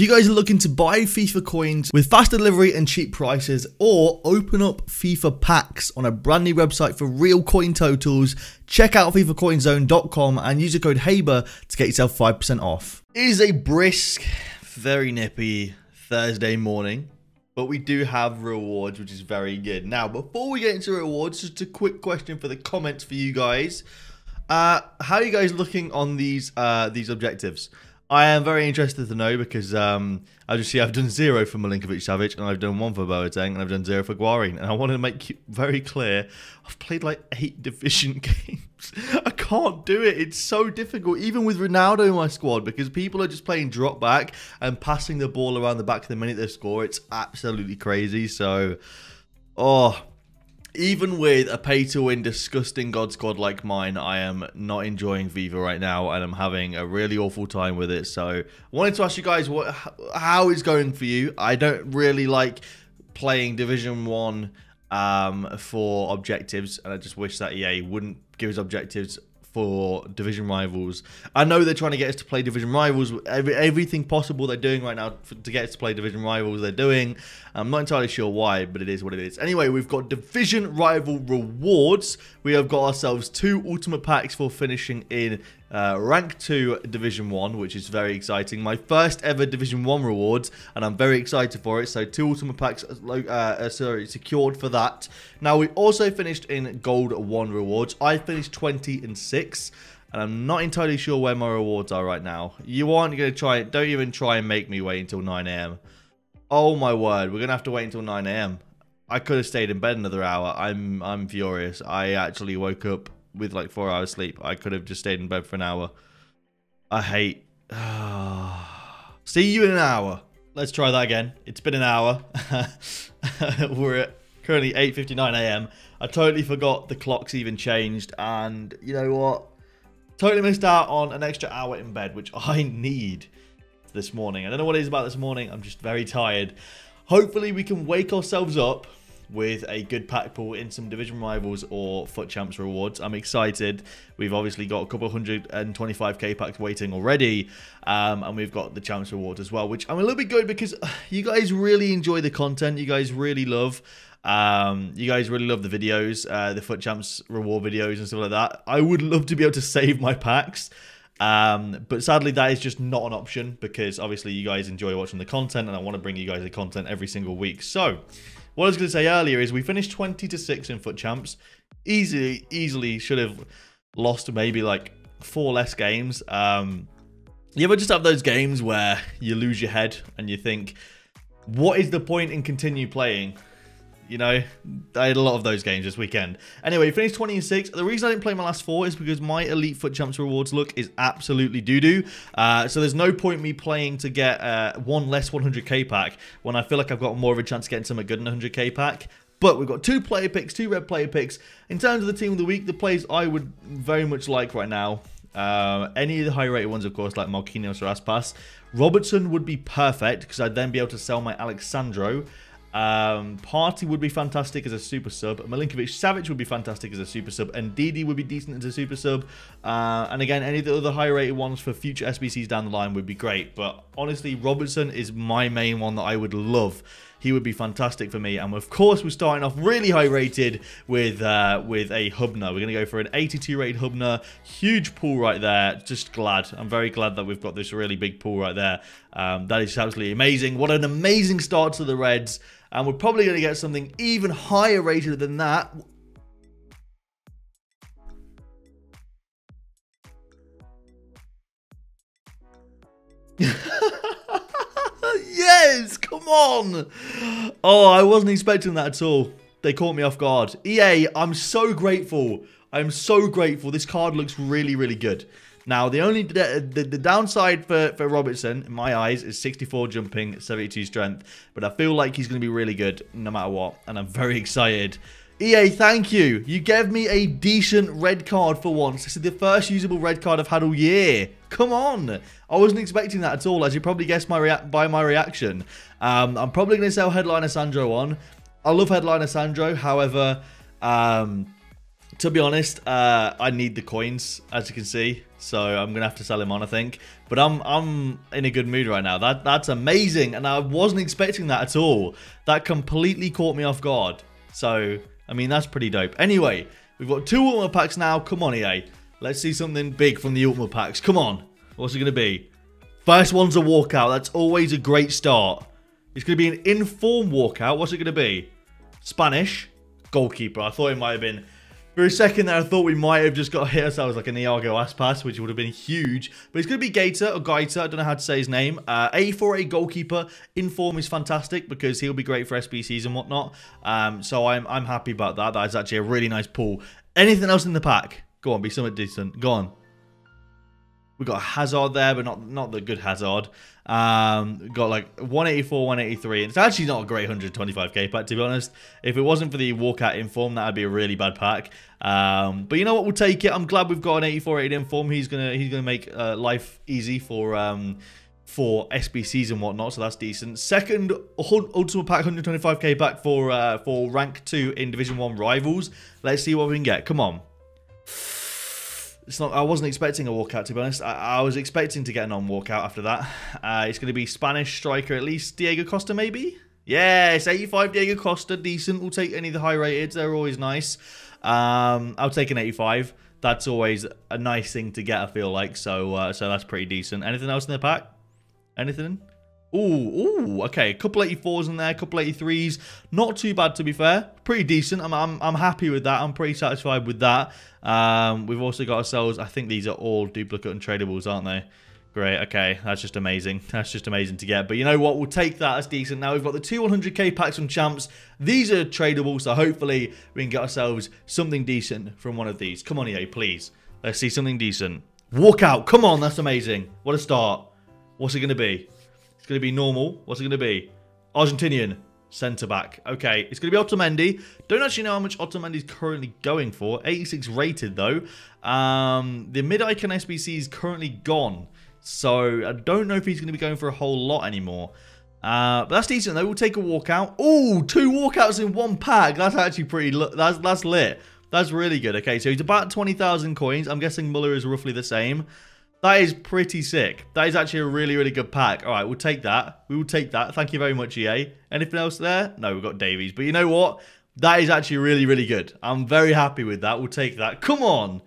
you guys are looking to buy FIFA coins with faster delivery and cheap prices, or open up FIFA packs on a brand new website for real coin totals, check out fifacoinzone.com and use the code HABER to get yourself 5% off. It is a brisk, very nippy Thursday morning, but we do have rewards, which is very good. Now, before we get into rewards, just a quick question for the comments for you guys. How are you guys looking on these objectives? I am very interested to know because as you see, I've done 0 for Milinkovic-Savic and I've done 1 for Boateng and I've done 0 for Guarin. And I want to make it very clear, I've played like 8 division games. I can't do it. It's so difficult, even with Ronaldo in my squad, because people are just playing drop back and passing the ball around the back the minute they score. It's absolutely crazy. So, oh, even with a pay-to-win disgusting god squad like mine, I am not enjoying FIFA right now, and I'm having a really awful time with it. So I wanted to ask you guys how it's going for you. I don't really like playing Division 1 for objectives, and I just wish that EA wouldn't give us objectives for division rivals. I know they're trying to get us to play division rivals. Everything possible they're doing right now to get us to play division rivals they're doing. I'm not entirely sure why, but it is what it is. Anyway, we've got division rival rewards. We have got ourselves 2 ultimate packs for finishing in rank 2 division 1, which is very exciting. My first ever division 1 rewards, and I'm very excited for it. So 2 ultimate packs secured for that. Now, we also finished in gold 1 rewards. I finished 20 and 6, and I'm not entirely sure where my rewards are right now. You aren't going to try it. Don't even try and make me wait until 9 a.m. Oh my word, we're going to have to wait until 9 a.m. I could have stayed in bed another hour. I'm furious. I actually woke up with like 4 hours sleep. I could have just stayed in bed for an hour. I hate. See you in an hour. Let's try that again. It's been an hour. We're at currently 8:59 a.m. I totally forgot the clock's even changed, and you know what? Totally missed out on an extra hour in bed, which I need this morning. I don't know what it is about this morning. I'm just very tired. Hopefully we can wake ourselves up with a good pack pool in some division rivals or foot champs rewards. I'm excited. We've obviously got a couple 125k packs waiting already, and we've got the champs rewards as well, which I'm a little bit good because you guys really enjoy the content. You guys really love the videos, the foot champs reward videos and stuff like that. I would love to be able to save my packs, but sadly that is just not an option because obviously you guys enjoy watching the content, and I want to bring you guys the content every single week. So what I was going to say earlier is we finished 20 to 6 in foot champs. Easily should have lost maybe like 4 less games. You ever just have those games where you lose your head and you think, what is the point in continue playing? You know, I had a lot of those games this weekend. Anyway, we finished 20 and 6. The reason I didn't play my last 4 is because my Elite Foot Champs rewards look is absolutely doo-doo. So there's no point me playing to get one less 100k pack when I feel like I've got more of a chance of getting something good in a 100k pack. But we've got 2 player picks, 2 red player picks. In terms of the team of the week, the players I would very much like right now, any of the high-rated ones, of course, like Marquinhos or Aspas. Robertson would be perfect because I'd then be able to sell my Sandro. Partey would be fantastic as a super sub. Milinkovic-Savic would be fantastic as a super sub, and Ndidi would be decent as a super sub, and again any of the other high rated ones for future SBCs down the line would be great. But honestly, Robertson is my main one that I would love. He would be fantastic for me. And of course we're starting off really high rated with a Hubner. We're gonna go for an 82 rated Hubner. Huge pool right there. Just glad, I'm very glad that we've got this really big pool right there. That is absolutely amazing. What an amazing start to the Reds. And we're probably going to get something even higher rated than that. Yes, come on. Oh, I wasn't expecting that at all. They caught me off guard. EA, I'm so grateful. I'm so grateful. This card looks really, really good. Now, the only the downside for Robertson, in my eyes, is 64 jumping, 72 strength. But I feel like he's going to be really good no matter what. And I'm very excited. EA, thank you. You gave me a decent red card for once. This is the first usable red card I've had all year. Come on. I wasn't expecting that at all, as you probably guessed by my reaction. I'm probably going to sell Headliner Sandro on. I love Headliner Sandro. However, to be honest, I need the coins, as you can see, so I'm gonna have to sell him on, I think. But I'm in a good mood right now. That's amazing, and I wasn't expecting that at all. That completely caught me off guard. So I mean, that's pretty dope. Anyway, we've got 2 ultimate packs now. Come on, EA, let's see something big from the ultimate packs. Come on, what's it gonna be? First one's a walkout. That's always a great start. It's gonna be an in-form walkout. What's it gonna be? Spanish goalkeeper. I thought it might have been. For a second there, I thought we might have just got hit ourselves like an Iago Aspas, which would have been huge. But it's going to be Gaita or Gaita. I don't know how to say his name. A4A goalkeeper in form is fantastic because he'll be great for SBCs and whatnot. So I'm happy about that. That is actually a really nice pull. Anything else in the pack? Go on, be somewhat decent. Go on. We got Hazard there, but not the good Hazard. Got like 184, 183. It's actually not a great 125k pack, to be honest. If it wasn't for the walkout inform, that would be a really bad pack. But you know what? We'll take it. I'm glad we've got an 84 8 inform. He's gonna make life easy for SBCs and whatnot, so that's decent. Second ultimate pack, 125k pack for rank 2 in Division 1 rivals. Let's see what we can get. Come on. It's not, I wasn't expecting a walkout, to be honest. I was expecting to get a non-walkout after that. It's going to be Spanish striker, at least Diego Costa, maybe? Yes, 85 Diego Costa, decent. We'll take any of the high-rated. They're always nice. I'll take an 85. That's always a nice thing to get, I feel like. So that's pretty decent. Anything else in the pack? Anything? Ooh, okay. A couple 84s in there, a couple 83s. Not too bad, to be fair. Pretty decent. I'm happy with that. I'm pretty satisfied with that. We've also got ourselves, I think these are all duplicate and tradables, aren't they? Great, okay. That's just amazing. That's just amazing to get. But you know what? We'll take that. That's decent. Now, we've got the 2 100k packs from Champs. These are tradable, so hopefully we can get ourselves something decent from one of these. Come on, EA, please. Let's see something decent. Walkout. Come on, that's amazing. What a start. What's it going to be? It's going to be normal. What's it going to be? Argentinian. Centre-back. Okay, it's going to be Otamendi. Don't actually know how much Otamendi's currently going for. 86 rated, though. The mid-icon SBC is currently gone. So, I don't know if he's going to be going for a whole lot anymore. But that's decent, though. We'll take a walkout. Ooh, 2 walkouts in 1 pack. That's actually pretty... That's lit. That's really good. Okay, so he's about 20,000 coins. I'm guessing Muller is roughly the same. That is pretty sick. That is actually a really, really good pack. All right, we'll take that. We will take that. Thank you very much, EA. Anything else there? No, we've got Davies. But you know what? That is actually really, really good. I'm very happy with that. We'll take that. Come on.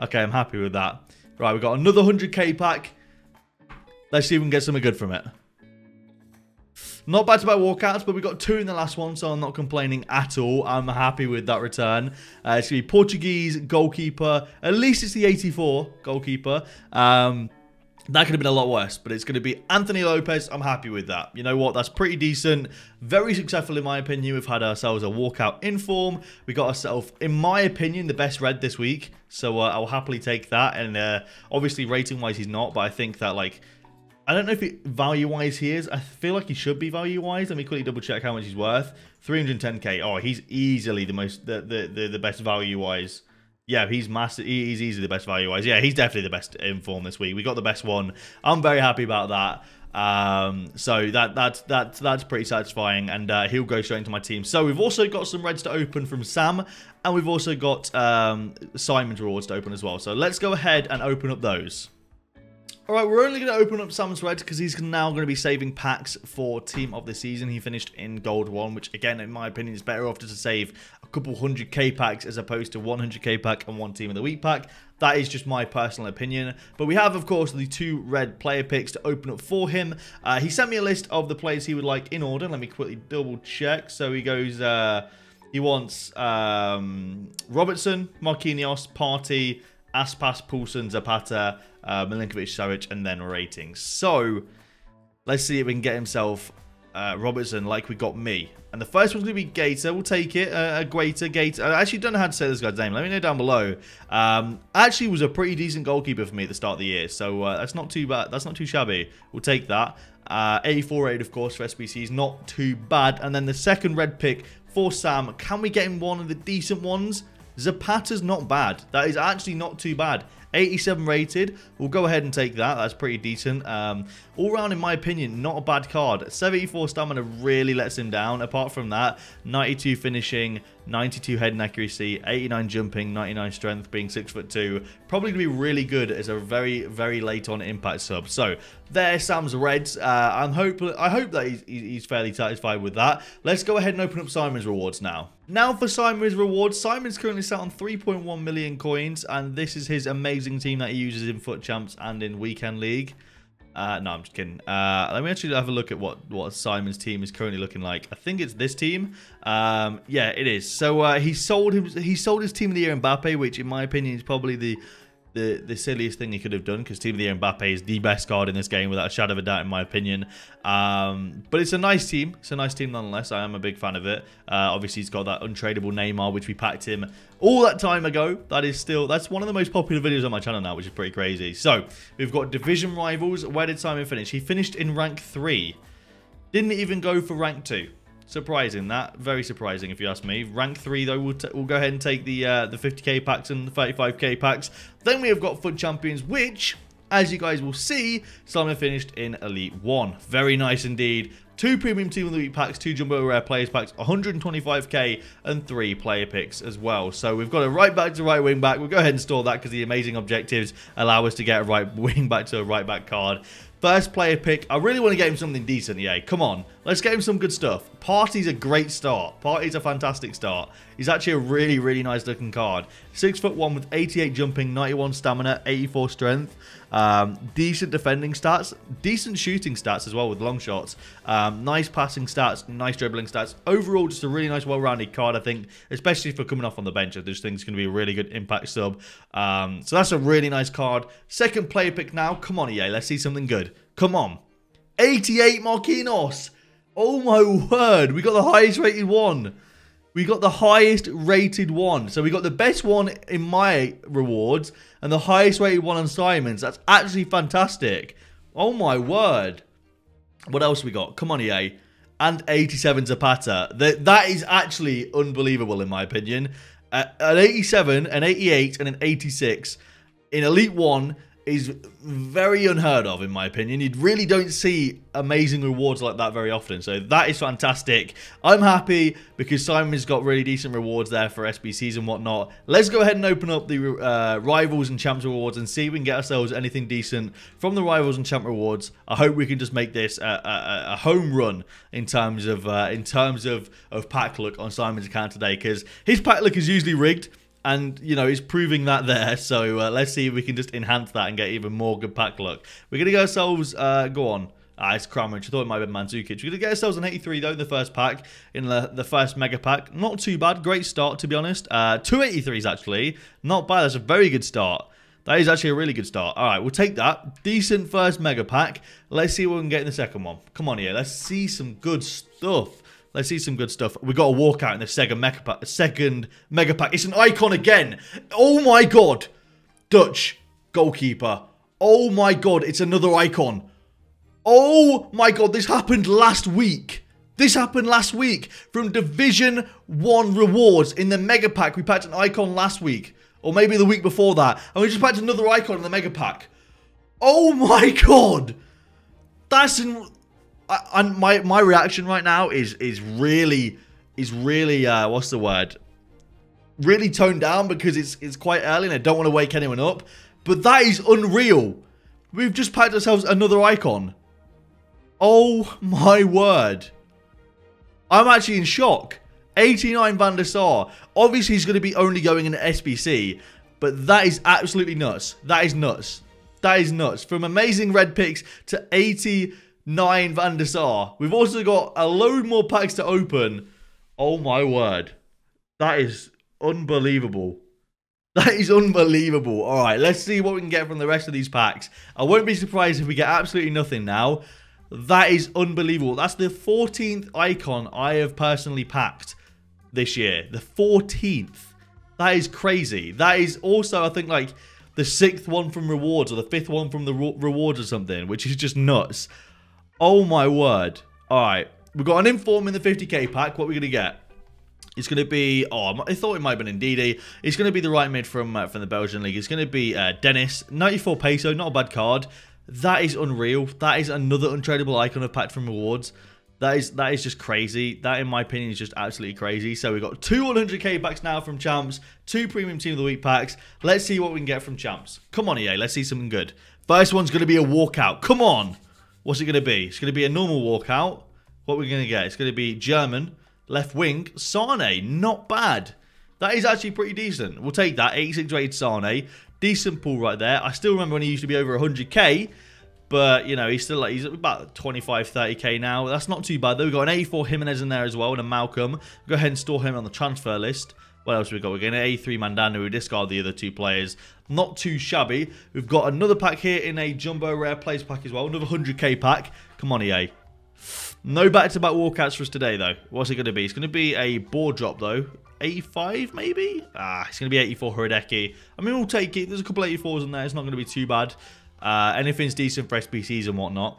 Okay, I'm happy with that. Right, we've got another 100k pack. Let's see if we can get something good from it. Not back-to-back walkouts, but we got 2 in the last one, so I'm not complaining at all. I'm happy with that return. It's going to be Portuguese goalkeeper. At least it's the 84 goalkeeper. That could have been a lot worse, but it's going to be Anthony Lopes. I'm happy with that. You know what? That's pretty decent. Very successful, in my opinion. We've had ourselves a walkout in form. We got ourselves, in my opinion, the best red this week. So I'll happily take that. And obviously, rating-wise, he's not, but I think that, like... I don't know if value-wise he is. I feel like he should be value-wise. Let me quickly double-check how much he's worth. 310k. Oh, he's easily the best value-wise. Yeah, he's massive. He's easily the best value-wise. Yeah, he's definitely the best in form this week. We got the best one. I'm very happy about that. So that's pretty satisfying, and he'll go straight into my team. So we've also got some reds to open from Sam, and we've also got Simon's rewards to open as well. So let's go ahead and open up those. All right, we're only going to open up Sam's Reds because he's now going to be saving packs for Team of the Season. He finished in Gold 1, which, again, in my opinion, is better off just to save a couple 100k packs as opposed to 100k pack and 1 Team of the Week pack. That is just my personal opinion. But we have, of course, the 2 red player picks to open up for him. He sent me a list of the players he would like in order. Let me quickly double-check. So he goes... he wants Robertson, Marquinhos, Partey, Aspas, Poulsen, Zapata... Milinkovic-Savic, and then ratings. So, let's see if we can get himself Robertson like we got me. And the first one's going to be Gaita. We'll take it. Gaita. I actually don't know how to say this guy's name. Let me know down below. Actually was a pretty decent goalkeeper for me at the start of the year. So, that's not too bad. That's not too shabby. We'll take that. 84-8, of course, for SBCs. Not too bad. And then the second red pick for Sam. Can we get him one of the decent ones? Zapata's not bad. That is actually not too bad. 87 rated. We'll go ahead and take that. That's pretty decent. All round, in my opinion, not a bad card. 74 stamina really lets him down. Apart from that, 92 finishing, 92 head and accuracy, 89 jumping, 99 strength, being 6'2". Probably going to be really good as a very, very late on impact sub. So there, Sam's Reds. I hope that he's fairly satisfied with that. Let's go ahead and open up Simon's rewards now. Now for Simon's rewards. Simon's currently sat on 3.1 million coins, and this is his amazing team that he uses in Foot Champs and in Weekend League. No, I'm just kidding. Let me actually have a look at what Simon's team is currently looking like. I think it's this team. Yeah, it is. So he sold his team of the year Mbappe, which in my opinion is probably the silliest thing he could have done, because team of the year Mbappe is the best card in this game without a shadow of a doubt in my opinion. But it's a nice team. It's a nice team nonetheless. I am a big fan of it. Obviously he's got that untradeable Neymar, which we packed him all that time ago. That's one of the most popular videos on my channel now, which is pretty crazy. So we've got division rivals. Where did Simon finish? He finished in rank 3. Didn't even go for rank 2. Surprising, that. Very surprising, if you ask me. Rank 3, though, we'll go ahead and take the 50k packs and the 35k packs. Then we have got Foot Champions, which, as you guys will see, Simon finished in Elite 1. Very nice indeed. 2 Premium Team of the Week packs, 2 Jumbo Rare Players packs, 125k, and 3 player picks as well. So we've got a right back to right wing back. We'll go ahead and store that because the amazing objectives allow us to get a right wing back to a right back card. First player pick, I really want to get him something decent, yeah. Come on, let's get him some good stuff. Partey's a great start. Partey's a fantastic start. He's actually a really, really nice looking card. 6'1" with 88 jumping, 91 stamina, 84 strength. Decent defending stats, decent shooting stats as well with long shots. Nice passing stats, nice dribbling stats. Overall, just a really nice, well-rounded card, I think, especially for coming off on the bench. I just think it's going to be a really good impact sub. So that's a really nice card. Second player pick now. Come on, EA. Let's see something good. Come on. 88 Marquinhos. Oh, my word. We got the highest rated one. We got the highest rated one. So we got the best one in my rewards and the highest rated one on Simon's. That's actually fantastic. Oh, my word. What else we got? Come on, EA. And 87 Zapata. That is actually unbelievable, in my opinion. An 87, an 88, and an 86 in Elite 1 is very unheard of, in my opinion. You really don't see amazing rewards like that very often. So that is fantastic. I'm happy because Simon's got really decent rewards there for SBCs and whatnot. Let's go ahead and open up the Rivals and Champs rewards and see if we can get ourselves anything decent from the Rivals and Champ rewards. I hope we can just make this a home run in terms of pack luck on Simon's account today, because his pack luck is usually rigged. And, you know, it's proving that there. So let's see if we can just enhance that and get even more good pack luck. We're going to get ourselves... go on. It's Kramerich. I thought it might have been Mandzukic. We're going to get ourselves an 83, though, in the first pack. In the first mega pack. Not too bad. Great start, to be honest. 2 83s, actually. Not bad. That's a very good start. That is actually a really good start. All right, we'll take that. Decent first mega pack. Let's see what we can get in the second one. Come on here. Let's see some good stuff. Let's see some good stuff. We got a walkout in the second mega pack. It's an icon again. Oh my god. Dutch goalkeeper. Oh my god. It's another icon. Oh my god. This happened last week. This happened last week. From Division 1 rewards in the mega pack. We packed an icon last week. Or maybe the week before that. And we just packed another icon in the mega pack. Oh my god. That's in... And my reaction right now is really what's the word? Really toned down, because it's quite early and I don't want to wake anyone up. But that is unreal. We've just packed ourselves another icon. Oh my word. I'm actually in shock. 89 Van der Sar. Obviously he's going to be only going in SBC. But that is absolutely nuts. That is nuts. That is nuts. From amazing red picks to 89 Van der Sar. We've also got a load more packs to open. Oh my word. That is unbelievable. That is unbelievable. All right, let's see what we can get from the rest of these packs. I won't be surprised if we get absolutely nothing now. That is unbelievable. That's the 14th icon I have personally packed this year. The 14th. That is crazy. That is also, I think, like the 6th one from rewards or the 5th one from the rewards or something, which is just nuts. Oh my word. Alright. We've got an inform in the 50k pack. What are we going to get? It's going to be, oh, I thought it might have been Ndidi. It's going to be the right mid from the Belgian League. It's going to be Dennis. 94 peso, not a bad card. That is unreal. That is another untradeable icon of Pack from Rewards. That is just crazy. That, in my opinion, is just absolutely crazy. So we've got two 100k packs now from Champs, two Premium Team of the Week packs. Let's see what we can get from Champs. Come on, EA. Let's see something good. First one's going to be a walkout. Come on. What's it going to be? It's going to be a normal walkout. What we're going to get? It's going to be German, left wing, Sane. Not bad. That is actually pretty decent. We'll take that. 86 rated Sane. Decent pull right there. I still remember when he used to be over 100k. But, you know, he's still like, he's about 25, 30k now. That's not too bad, though. We've got an 84 Jimenez in there as well and a Malcolm. Go ahead and store him on the transfer list. What else have we got? We're getting an 83 Mandano. We discard the other two players. Not too shabby. We've got another pack here in a Jumbo Rare Plays pack as well. Another 100k pack. Come on, EA. No back-to-back walkouts for us today, though. What's it going to be? It's going to be a ball drop, though. 85, maybe? Ah, it's going to be 84 Harideki. I mean, we'll take it. There's a couple 84s in there. It's not going to be too bad. Anything's decent for SBCs and whatnot.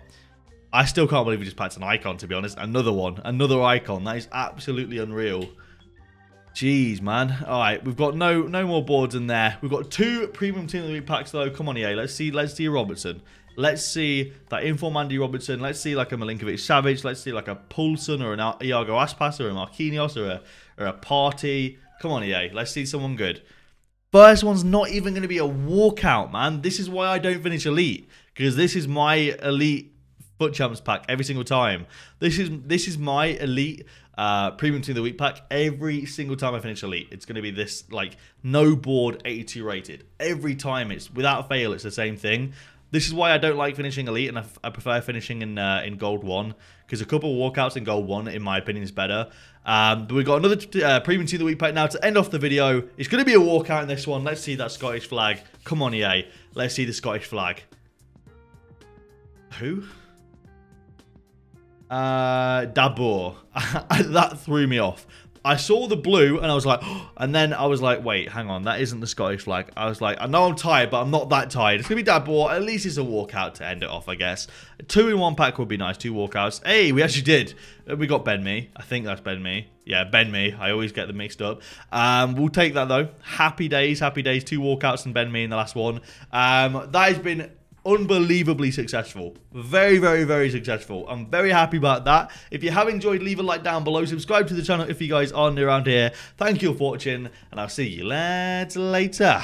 I still can't believe we just packed an icon, to be honest. Another one. Another icon. That is absolutely unreal. Jeez, man. All right, we've got no more boards in there. We've got two Premium Team of the Week packs, though. Come on, EA. Let's see Robertson. Let's see that Inform Andy Robertson. Let's see like a Milinkovic-Savic. Let's see like a Poulsen or an Iago Aspas or a Marquinhos or a Partey. Come on, EA. Let's see someone good. First one's not even going to be a walkout, man. This is why I don't finish Elite, because this is my Elite Foot Champs pack every single time. This is my Elite Premium Team of the Week pack every single time I finish Elite. It's going to be this, like, no board 82 rated. Every time, it's without fail, it's the same thing. This is why I don't like finishing Elite, and I prefer finishing in Gold 1, because a couple walkouts in Gold 1, in my opinion, is better. But we've got another Premium Team of the Week pack now to end off the video. It's going to be a walkout in this one. Let's see that Scottish flag. Come on, EA. Let's see the Scottish flag. Who? Dabur. That threw me off. I saw the blue, and I was like, oh, and then I was like, wait, hang on, that isn't the Scottish flag. I was like, I know I'm tired, but I'm not that tired. It's going to be Dabur. At least it's a walkout to end it off, I guess. A 2-in-1 pack would be nice. Two walkouts. Hey, we actually did. We got Ben Mee. I think that's Ben Mee. Yeah, Ben Mee. I always get them mixed up. We'll take that, though. Happy days, happy days. Two walkouts and Ben Mee in the last one. That has been unbelievably successful. Very, very, very successful. I'm very happy about that. If you have enjoyed, leave a like down below, subscribe to the channel if you guys are new around here. Thank you for watching, and I'll see you lads later.